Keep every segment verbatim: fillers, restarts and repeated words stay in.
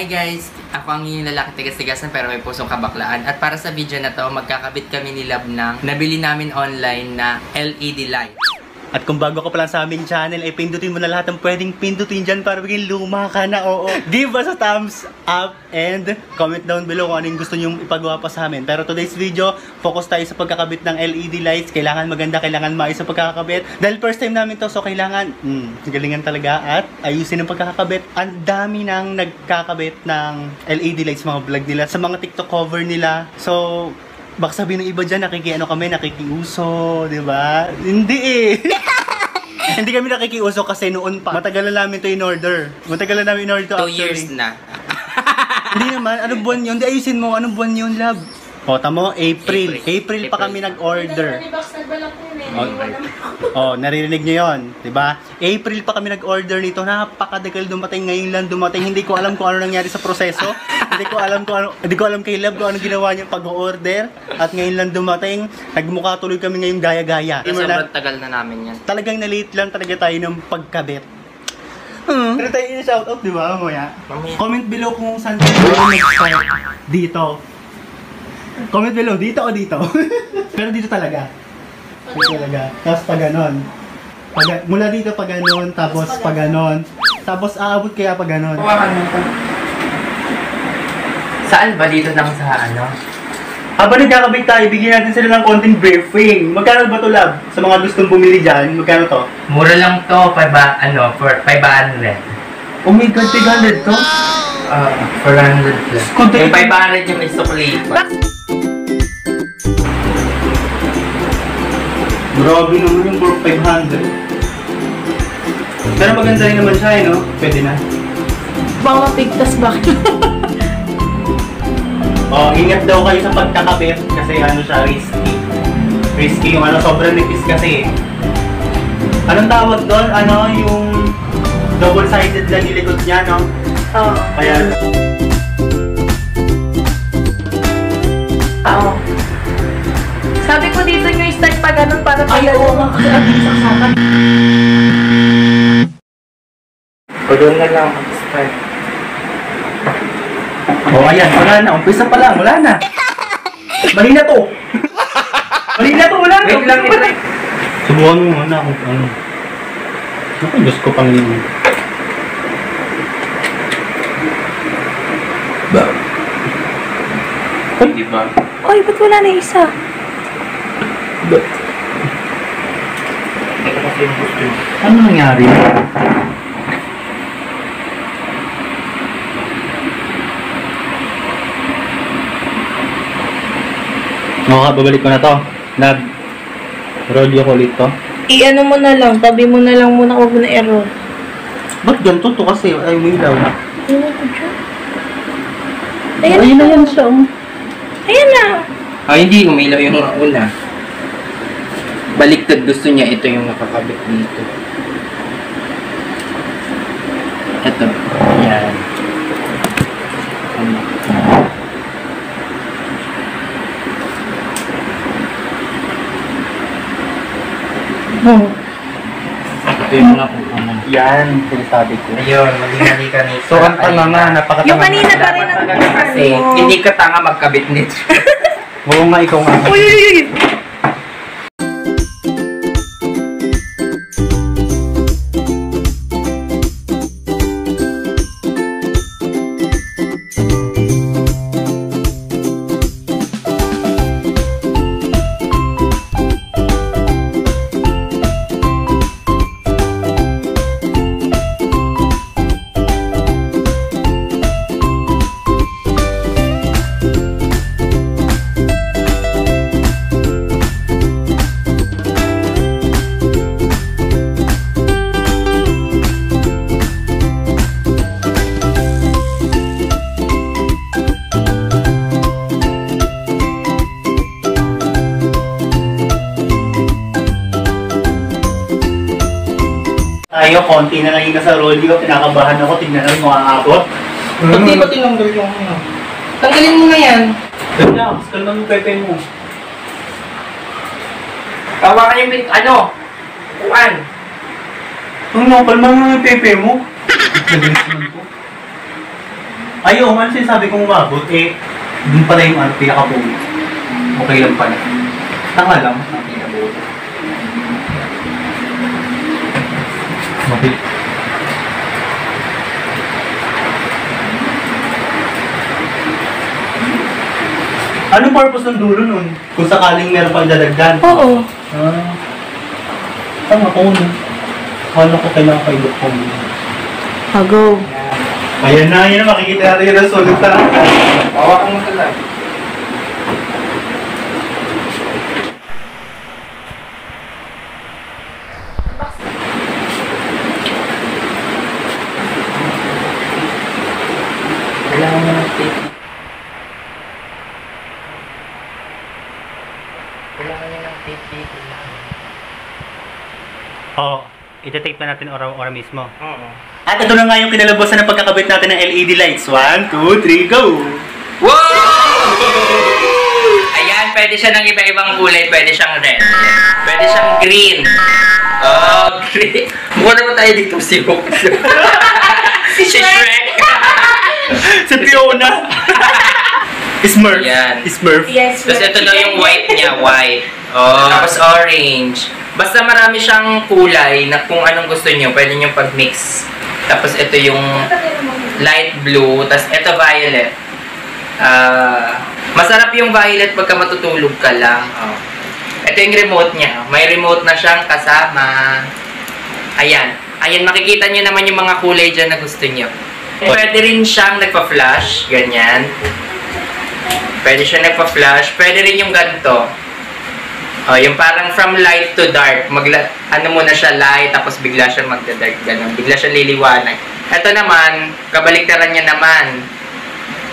Hi guys! Ako ang inyong lalaki tigas-tigasan pero may pusong kabaklaan. At para sa video na to, magkakabit kami ni Love ng nabili namin online na L E D light. At kung bago ka pala sa aming channel, ay pindutin mo na lahat ng pwedeng pindutin dyan para maging luma ka na, oo. Give us a thumbs up and comment down below kung anong gusto nyong ipagawa pa sa amin. Pero today's video, focus tayo sa pagkakabit ng L E D lights. Kailangan maganda, kailangan maayos sa pagkakabit. Dahil first time namin to, so kailangan mm, galingan talaga at ayusin ang pagkakabit. Ang dami nang nagkakabit ng L E D lights, mga vlog nila, sa mga TikTok cover nila. So baka sabihin ng iba dyan, nakikiano kami, nakikiuso, di ba? Hindi eh! Hindi kami nakikiuso kasi noon pa. Matagal na namin to in order. Matagal na namin in order to actually. Two years na. Hindi naman, anong buwan yun? Hindi, ayusin mo, anong buwan yun, love? O, tamo, April. April. April pa April. Kami nag-order. Oh, naririnig niyo yun, di ba? April pa kami nag-order nito. Napakadagal dumating, ngayon lang dumating. Hindi ko alam kung ano nangyari sa proseso. Hindi ko alam kung ano, hindi ko alam kay Love kung ano ginawa niya pag-order at ngayon lang dumating. Nagmukha tuloy kami ngayong gaya-gaya. Sobrang tagal na namin yan. Talagang na-late lang talaga tayo ng pagkabit. Hmm. Pero tayo in-shout out, di ba? Mamaya. Comment below kung saan tayo nag-start dito. Comment below, dito o dito? Pero dito talaga. Dito talaga. Tapos pa ganon. Pag, mula dito pa ganon, tapos pa ganon. Tapos aabot kaya pa ganon. Saan ba dito nang sa ano? Habang nagkakabit tayo, bigyan natin sila ng konting briefing. Magkano ba to, Lab? Sa mga gustong bumili dyan, magkano to? Mura lang to, five, ano, for five hundred. Oh my God, three hundred to? Uh, four hundred plus. May five hundred yung may chocolate. Grabe naman yung for five hundred. Pero maganda rin naman siya eh, no? Pwede na. Bawa pigtas bakit? Oh, ingat daw kayo sa pagkakabit kasi ano siya, risky. Risky yung ano, sobrang nipis kasi. Anong tawag doon? Ano, yung double-sided na nilikod niya, no? Oo. Oh. Ayan. Oo. Oh. Sabi ko dito nyo i-start pa ganun para pag ay, oo. O, doon na lang mag-start. Oh, ayan, wala na. Umpisa pa lang, wala na. Mali na to. Mali na to, wala na. Wait lang, wait lang. Subukan mo muna ako. Ano? Naku, Diyos ko, Panginoon. Ba? Hindi ba? Oy, ba't wala na isa? Ba? Ito kasi yung gusto. Ano nangyari? Mukha, babalik ko na to. Nag-rodeo ko ulit to. I-ano mo na lang. Tabi mo na lang muna. Huwag mo na error. Ba't ganito to kasi? Ay, may ilaw na. Ayun ko dyan. Ayun, ayun na yan siya. Ayun na. Ay, hindi. Umilaw yung una. Baliktad gusto niya. Ito yung nakakabit dito. Ito. Ayan. Hmm. Ito yung mga kukunan. Yan, sinasabi ko. Ayun, mali-mali ka nito. So, ang tanga na, napakatanga. Yung kanina ka rin ang kasi, hindi ka tanga magkabit nito. Oo nga, ikaw nga. Uy, uy, uy! Tayo, konti na lang sa rodeo. Pinakabahan ako. Tignan lang kung aabot. Pati-pati lang daw yung ano. Tanggalin mo na yan. Doon na. Kalman mo pepe mo. Tawa ka yung ano? Kuan. Ano? Kalman mo yung pepe mo. Nagalit naman po. Ayaw, man siya sabi kong umabot, eh, dun pala yung ano, pinakabuo. Okay lang pala. Tanga lang, ang pinakabuo. Okay. Anong purpose ng dulo nun? Kung sakaling meron pang dadagdan? Oo. Ah. Tama ko nun. Kala ko kailangan kayo ko muna. Hago. Ayan na, yun. Makikita natin yung resulta. Tara. Hawakan mo sila. Kailangan mo ng tape. Kailangan mo ng tape tape. Oo. Ito-tape na natin ora-ora mismo. Oo. At ito na nga yung kinalabasan ng pagkakabit natin ng L E D lights. one, two, three, go! Wow! Ayan, pwede siya ng iba-ibang kulay. Pwede siyang red. Pwede siyang green. Oh, green. Mukha naman tayo dito si Hulk. Si Shrek. Si Fiona. Smurf. Ayan. Smurf. Yes, tapos ito daw yung white niya. White. Oh. Tapos orange. Basta marami siyang kulay na kung anong gusto niyo, pwede nyo pag-mix. Tapos ito yung light blue, tapos ito violet. Uh, masarap yung violet pagka matutulog ka lang. Oh. Ito yung remote niya. May remote na siyang kasama. Ayan. Ayan, makikita nyo naman yung mga kulay dyan na gusto nyo. Pwede rin siyang nagpa-flash. Ganyan. Pwede siya nagpa-flash. Pwede rin yung ganito. Oh, yung parang from light to dark. Magla ano muna siya light, tapos bigla siya magda-dark. Ganun. Bigla siya liliwanag. Ito naman, kabaliktaran niya naman.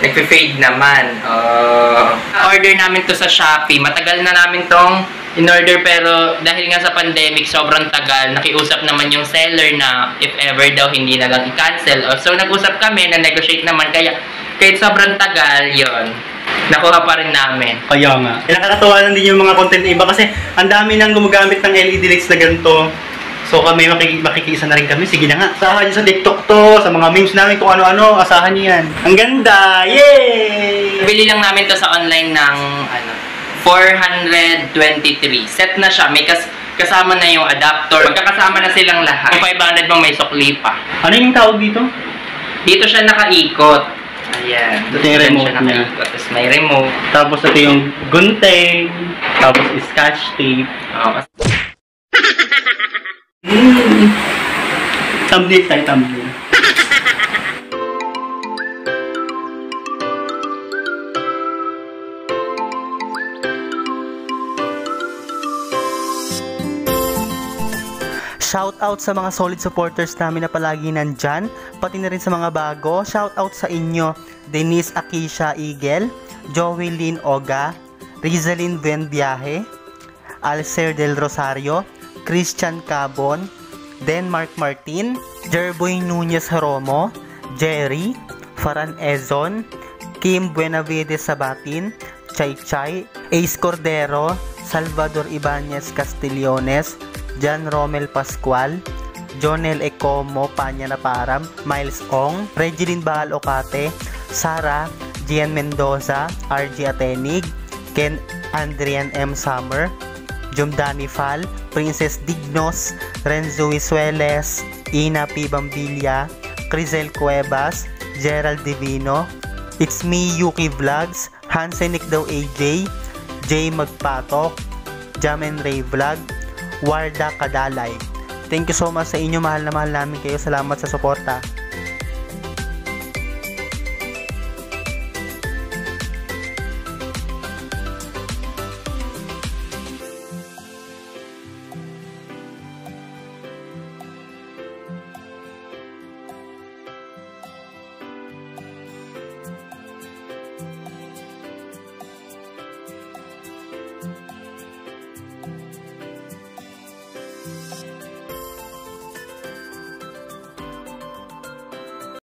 Nagpe-fade naman. Uh, order namin to sa Shopee. Matagal na namin tong in-order, pero dahil nga sa pandemic, sobrang tagal. Nakiusap naman yung seller na if ever daw, hindi na lang i-cancel. So, nag-usap kami, na-negotiate naman. Kaya, kahit sobrang tagal, yon nakuha pa rin namin. Kaya nga. Nakakatawa din yung mga content na iba kasi ang dami nang gumagamit ng L E D lights na ganito. So kami makiki makikisa na rin kami. Sige na nga. Asahan nyo sa TikTok to, sa mga memes namin kung ano-ano. Asahan nyo yan. Ang ganda! Yay! Bili lang namin to sa online ng ano, four twenty-three. Set na siya. May kas kasama na yung adapter. Magkakasama na silang lahat. Yung five hundred mo may sukli pa. Ano yung tawag dito? Dito siya nakaikot. Ayan. Ito yung remote niya. Tapos may remote. Tapos ito yung gunting. Tapos scotch tape. Oo. Mm. Thumbnail tayo, thumbnail. Shoutout sa mga solid supporters namin na palagi nandyan, pati na rin sa mga bago. Shoutout sa inyo, Denise Akisha Igel, Joelyn Oga, Rizalyn Vendiaje, Alcer Del Rosario, Christian Cabon, Denmark Martin, Jerboy Nunez Horomo, Jerry, Faran Ezon, Kim Buenavide Sabatin, Chay Chay, Ace Cordero, Salvador Ibanez Castillones, Jan Romel Pascual, Jonel Ecomo Panyanaparam, Miles Ong, Regeline Bahal Ocate, Sara, Gian Mendoza, R G Atenig, Ken Andrian M. Summer, Jumdani Fal, Princess Dignos, Renzo Isueles, Ina P. Bambilia, Crisel Cuevas, Gerald Divino, It's Me Yuki Vlogs, Hansenik Daw A J, J. Magpatok, Jam and Ray Vlog, Warda Kadalay. Thank you so much sa inyo, mahal na mahal namin kayo. Salamat sa suporta.